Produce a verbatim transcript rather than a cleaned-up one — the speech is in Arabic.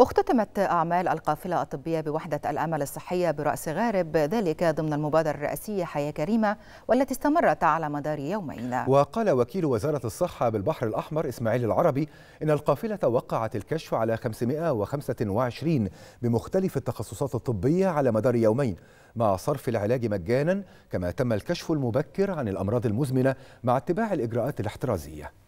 اختتمت أعمال القافلة الطبية بوحدة الأمل الصحية برأس غارب، ذلك ضمن المبادرة الرئاسية حياة كريمة والتي استمرت على مدار يومين. وقال وكيل وزارة الصحة بالبحر الأحمر اسماعيل العربي إن القافلة وقعت الكشف على خمسمائة وخمسة وعشرين بمختلف التخصصات الطبية على مدار يومين، مع صرف العلاج مجانا، كما تم الكشف المبكر عن الأمراض المزمنة مع اتباع الإجراءات الاحترازية.